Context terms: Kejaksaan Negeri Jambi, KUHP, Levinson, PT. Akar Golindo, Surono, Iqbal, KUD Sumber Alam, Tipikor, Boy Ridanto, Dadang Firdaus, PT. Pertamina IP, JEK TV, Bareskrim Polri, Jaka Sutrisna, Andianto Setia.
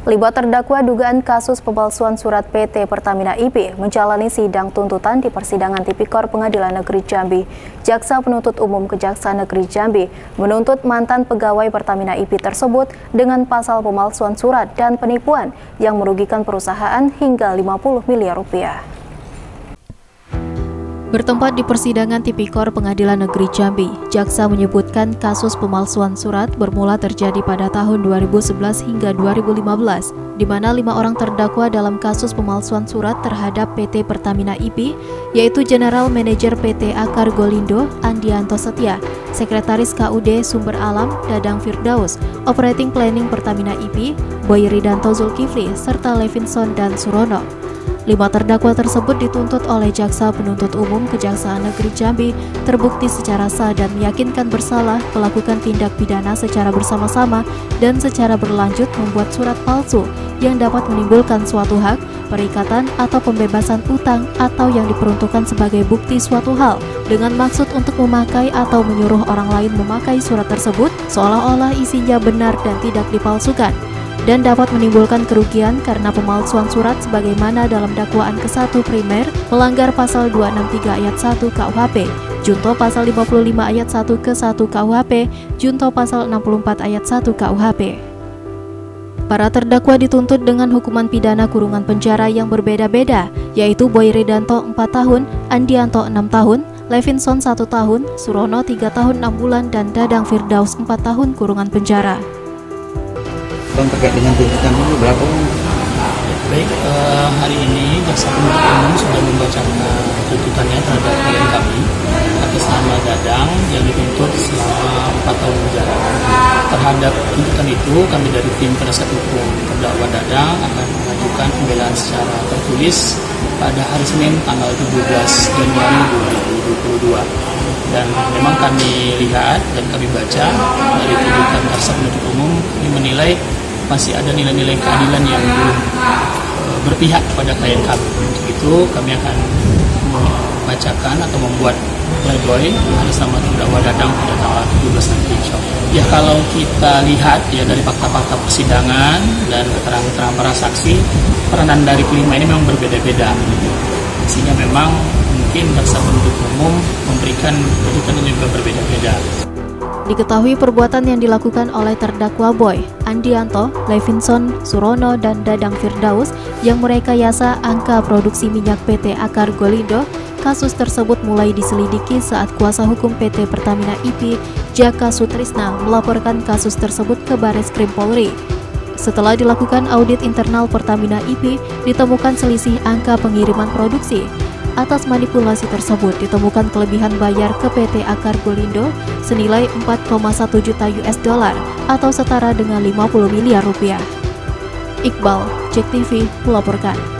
Terlibat terdakwa dugaan kasus pemalsuan surat PT. Pertamina IP menjalani sidang tuntutan di persidangan Tipikor Pengadilan Negeri Jambi. Jaksa penuntut umum Kejaksaan Negeri Jambi menuntut mantan pegawai Pertamina IP tersebut dengan pasal pemalsuan surat dan penipuan yang merugikan perusahaan hingga 50 miliar rupiah. Bertempat di persidangan Tipikor Pengadilan Negeri Jambi, jaksa menyebutkan kasus pemalsuan surat bermula terjadi pada tahun 2011 hingga 2015, di mana 5 orang terdakwa dalam kasus pemalsuan surat terhadap PT. Pertamina IP, yaitu General Manager PT. Akar Golindo, Andianto Setia, Sekretaris KUD Sumber Alam, Dadang Firdaus, Operating Planning Pertamina IP, Boy Ridanto serta Levinson dan Surono. 5 terdakwa tersebut dituntut oleh Jaksa Penuntut Umum Kejaksaan Negeri Jambi terbukti secara sah dan meyakinkan bersalah melakukan tindak pidana secara bersama-sama dan secara berlanjut membuat surat palsu yang dapat menimbulkan suatu hak, perikatan, atau pembebasan utang atau yang diperuntukkan sebagai bukti suatu hal dengan maksud untuk memakai atau menyuruh orang lain memakai surat tersebut seolah-olah isinya benar dan tidak dipalsukan, dan dapat menimbulkan kerugian karena pemalsuan surat sebagaimana dalam dakwaan ke-1 primer melanggar pasal 263 ayat 1 KUHP, junto pasal 55 ayat 1 ke-1 KUHP, junto pasal 64 ayat 1 KUHP. Para terdakwa dituntut dengan hukuman pidana kurungan penjara yang berbeda-beda, yaitu Boy Ridanto 4 tahun, Andianto 6 tahun, Levinson 1 tahun, Surono 3 tahun 6 bulan, dan Dadang Firdaus 4 tahun kurungan penjara. Terkait dengan tuntutan ini berapa? Baik, hari ini Jaksa Penuntut Umum sudah membacakan tuntutannya terhadap klien kami atas nama Dadang yang dituntut selama 4 tahun penjara. Terhadap tuntutan itu, kami dari tim penasihat hukum terdakwa Dadang akan mengajukan pembelaan secara tertulis pada hari Senin tanggal 17 Januari 2022. Dan memang kami lihat dan kami baca dari tuntutan Jaksa Penuntut Umum, kami menilai masih ada nilai-nilai keadilan yang belum berpihak pada klien kami. Untuk itu kami akan membacakan atau membuat pledoi atas nama terdakwa Dadang pada tanggal 17 nanti, insyaallah. Ya, kalau kita lihat ya dari fakta-fakta persidangan dan keterangan-keterangan para saksi, peranan dari kelima ini memang berbeda-beda. Sehingga memang mungkin Jaksa Penuntut Umum memberikan tuntutan yang juga berbeda-beda. Diketahui perbuatan yang dilakukan oleh terdakwa Boy, Andianto, Levinson, Surono, dan Dadang Firdaus yang merekayasa angka produksi minyak PT. Akar Golindo. Kasus tersebut mulai diselidiki saat kuasa hukum PT. Pertamina IP, Jaka Sutrisna, melaporkan kasus tersebut ke Bareskrim Polri. Setelah dilakukan audit internal Pertamina IP, ditemukan selisih angka pengiriman produksi. Atas manipulasi tersebut ditemukan kelebihan bayar ke PT. Akar Golindo senilai 4,1 juta US$ atau setara dengan 50 miliar rupiah. Iqbal, JEK TV melaporkan.